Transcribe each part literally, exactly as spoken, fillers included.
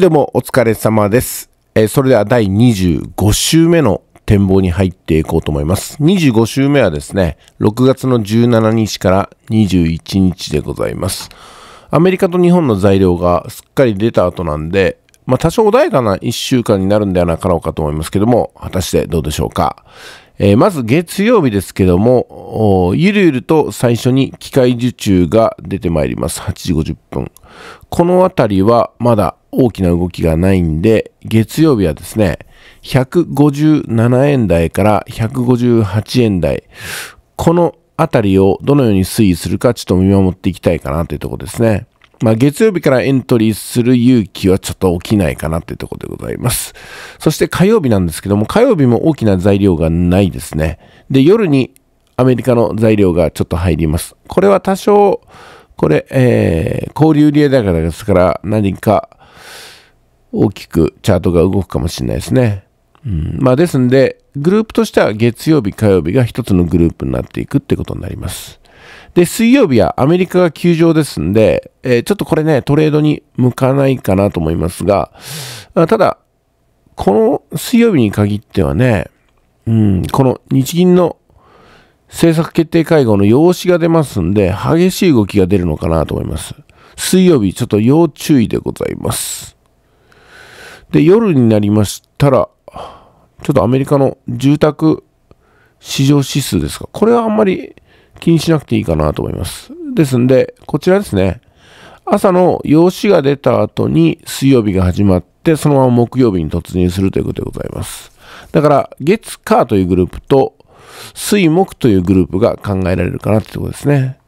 はい、どうもお疲れ様です。えー、それではだいにじゅうご週目の展望に入っていこうと思います。にじゅうご週目はですね、ろくがつのじゅうしちにちからにじゅういちにちでございます。アメリカと日本の材料がすっかり出た後なんで、まあ多少穏やかないっしゅうかんになるんではなかろうかと思いますけども、果たしてどうでしょうか。えー、まず月曜日ですけども、ゆるゆると最初に機械受注が出てまいります。はちじごじゅっぷん。このあたりはまだ大きな動きがないんで、月曜日はですね、ひゃくごじゅうななえん台からひゃくごじゅうはちえん台。このあたりをどのように推移するかちょっと見守っていきたいかなというところですね。まあ月曜日からエントリーする勇気はちょっと起きないかなというところでございます。そして火曜日なんですけども、火曜日も大きな材料がないですね。で、夜にアメリカの材料がちょっと入ります。これは多少、これ、えー、小売売上高ですから何か大きくチャートが動くかもしれないですね。うん、まあですんで、グループとしては月曜日、火曜日が一つのグループになっていくってことになります。で、水曜日はアメリカが休場ですんで、えー、ちょっとこれね、トレードに向かないかなと思いますが、ただ、この水曜日に限ってはね、うん、この日銀の政策決定会合の要旨が出ますんで、激しい動きが出るのかなと思います。水曜日、ちょっと要注意でございます。で、夜になりましたら、ちょっとアメリカの住宅市場指数ですか。これはあんまり気にしなくていいかなと思います。ですんで、こちらですね。朝の要旨が出た後に水曜日が始まって、そのまま木曜日に突入するということでございます。だから、月火というグループと、水木というグループが考えられるかなというところですね。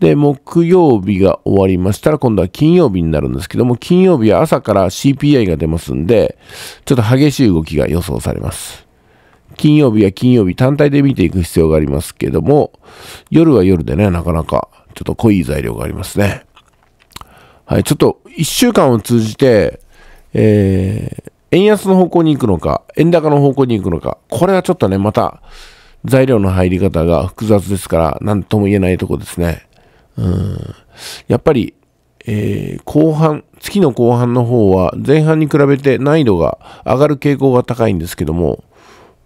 で、木曜日が終わりましたら、今度は金曜日になるんですけども、金曜日は朝から シーピーアイ が出ますんで、ちょっと激しい動きが予想されます。金曜日は金曜日単体で見ていく必要がありますけども、夜は夜でね、なかなかちょっと濃い材料がありますね。はい、ちょっといっしゅうかんを通じて、えー、円安の方向に行くのか、円高の方向に行くのか、これはちょっとね、また材料の入り方が複雑ですから、なんとも言えないところですね。うんやっぱり、えー、後半、月の後半の方は前半に比べて難易度が上がる傾向が高いんですけども、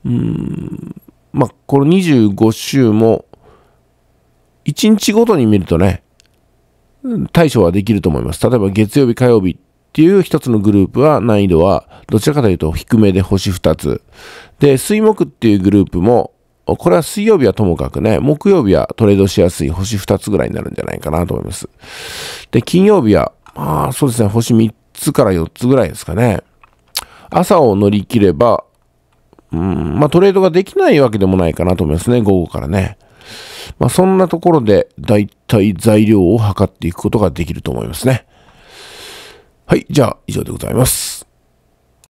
うんまあ、このにじゅうご週もいちにちごとに見るとね、対処はできると思います。例えば月曜日、火曜日っていうひとつのグループは難易度はどちらかというと低めで星ふたつ。で、水木っていうグループもこれは水曜日はともかくね、木曜日はトレードしやすい星ふたつぐらいになるんじゃないかなと思います。で、金曜日は、まあそうですね、星みっつからよっつぐらいですかね。朝を乗り切れば、うん、まあトレードができないわけでもないかなと思いますね、午後からね。まあそんなところで、だいたい材料を測っていくことができると思いますね。はい、じゃあ以上でございます。